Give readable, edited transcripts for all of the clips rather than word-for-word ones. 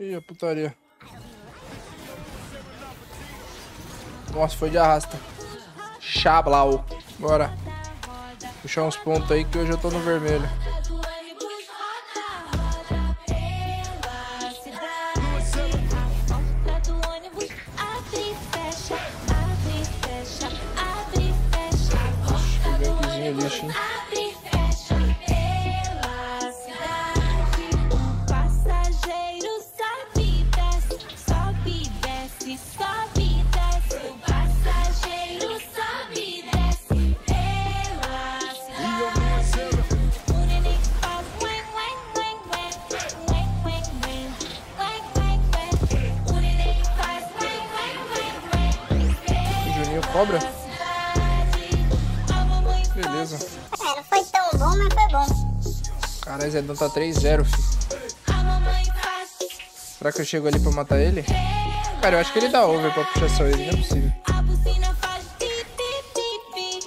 Ih, a putaria. Nossa, foi de arrasta. Xablau. Bora. Puxar uns pontos aí que hoje eu tô no vermelho. Cobra? Beleza. É, não foi tão bom, mas foi bom. Caralho, Zedão tá 3-0, filho. Será que eu chego ali pra matar ele? Cara, eu acho que ele dá over pra puxar só ele, não é possível.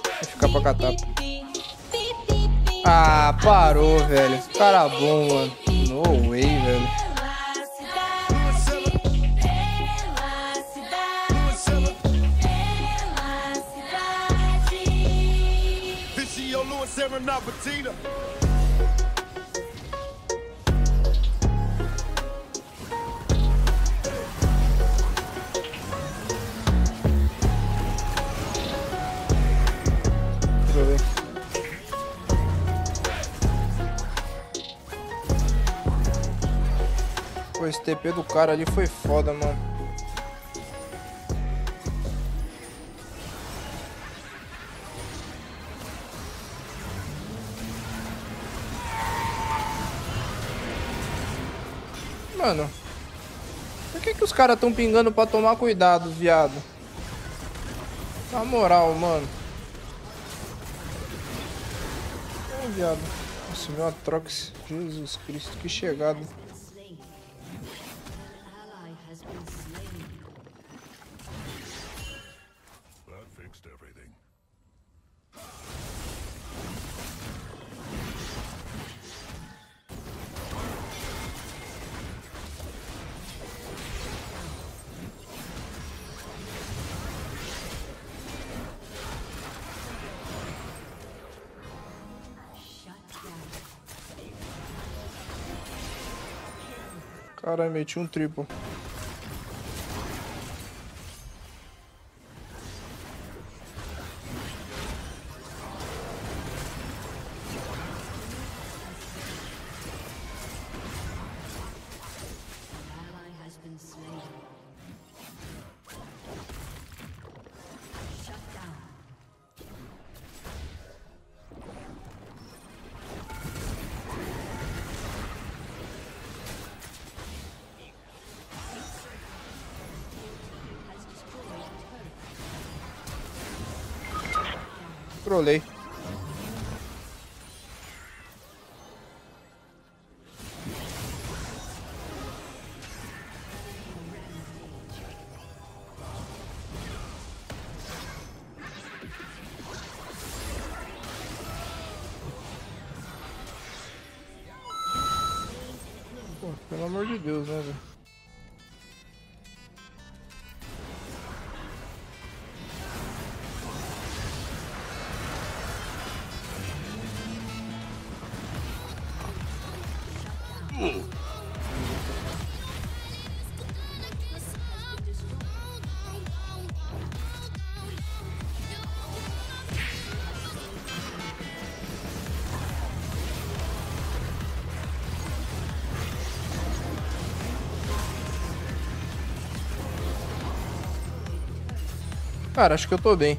Vai ficar pra catar. Ah, parou, velho. Cara bom, mano. No way, velho. Pô, esse TP do cara ali foi foda, mano. Mano, por que os caras tão pingando pra tomar cuidado, viado? Na moral, mano. Ô, viado. Nossa, meu Atrox. Jesus Cristo, que chegada. Caralho, meti um triplo. Trolei. Pô, pelo amor de Deus, né, velho? Cara, acho que eu tô bem.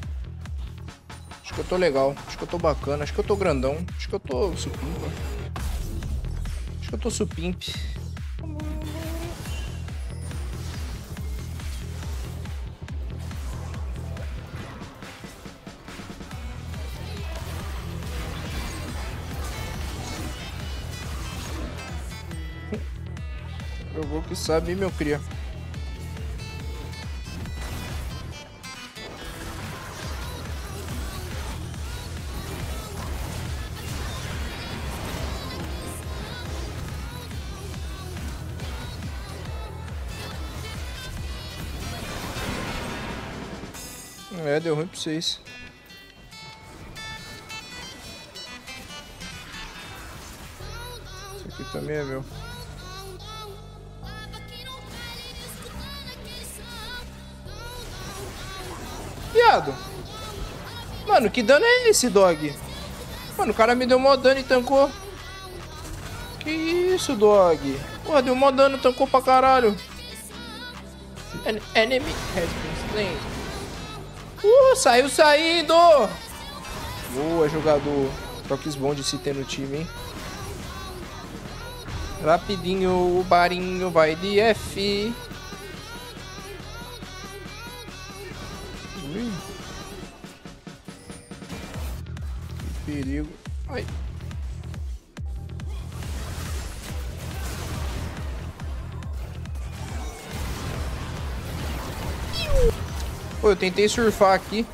Acho que eu tô legal. Acho que eu tô bacana. Acho que eu tô grandão. Acho que eu tô supimpa. Acho que eu tô supimp. Eu vou que sabe, meu cria. É, deu ruim pra vocês. Isso aqui também é meu. Viado. Mano, que dano é esse, dog? Mano, o cara me deu mó dano e tancou. Que isso, dog? Porra, deu mó dano, tancou pra caralho. Enemy has been slain. Saiu saindo! Boa, jogador. Toques bons de se ter no time, hein? Rapidinho, o barinho vai de F. Que perigo. Ai. Pô, eu tentei surfar aqui.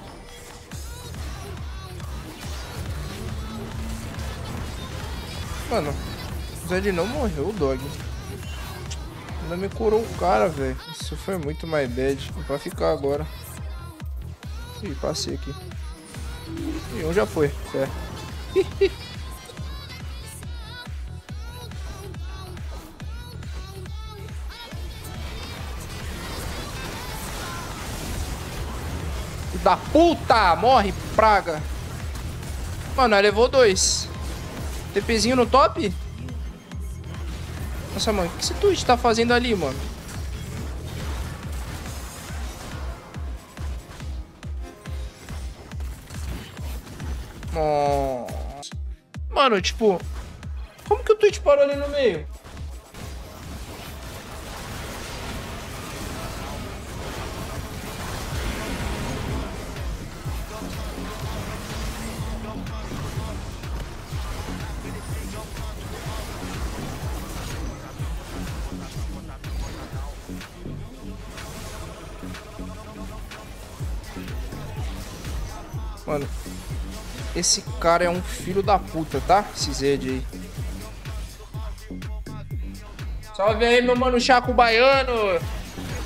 Mano, o Zed não morreu, o dog. Ainda me curou o cara, velho. Isso foi muito my bad. Vai ficar agora. Ih, passei aqui. E um já foi. É. Da puta! Morre, praga! Mano, ela levou 2. TPzinho no top? Nossa, mano, o que esse Twitch tá fazendo ali, mano? Nossa. Mano, tipo... Como que o Twitch parou ali no meio? Mano, esse cara é um filho da puta, tá? Esse Zed aí. Salve aí, meu mano Shaco baiano.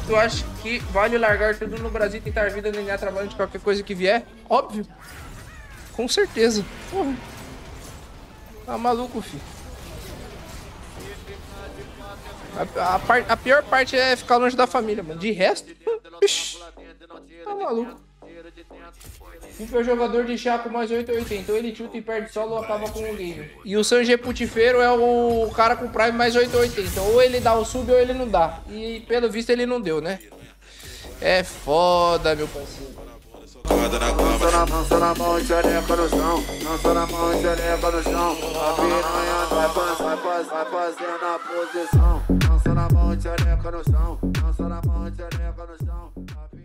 Tu acha que vale largar tudo no Brasil, tentar vida, ganhar trabalho de qualquer coisa que vier? Óbvio. Com certeza. Porra. Tá maluco, filho. A pior parte é ficar longe da família, mano. De resto, ixi, tá maluco. Fica o jogador de Shaco mais 880, ou ele chuta e perde solo ou acaba com o game. E o Sanjay Putifeiro é o cara com Prime mais 880, ou ele dá o sub ou ele não dá. E pelo visto ele não deu, né? É foda, meu parceiro. Lança na mão, lança na mão e xereca no chão. Lança na mão e xereca no chão. A piranha vai fazendo a posição. Lança na mão e xereca no chão. Lança na mão e xereca no chão.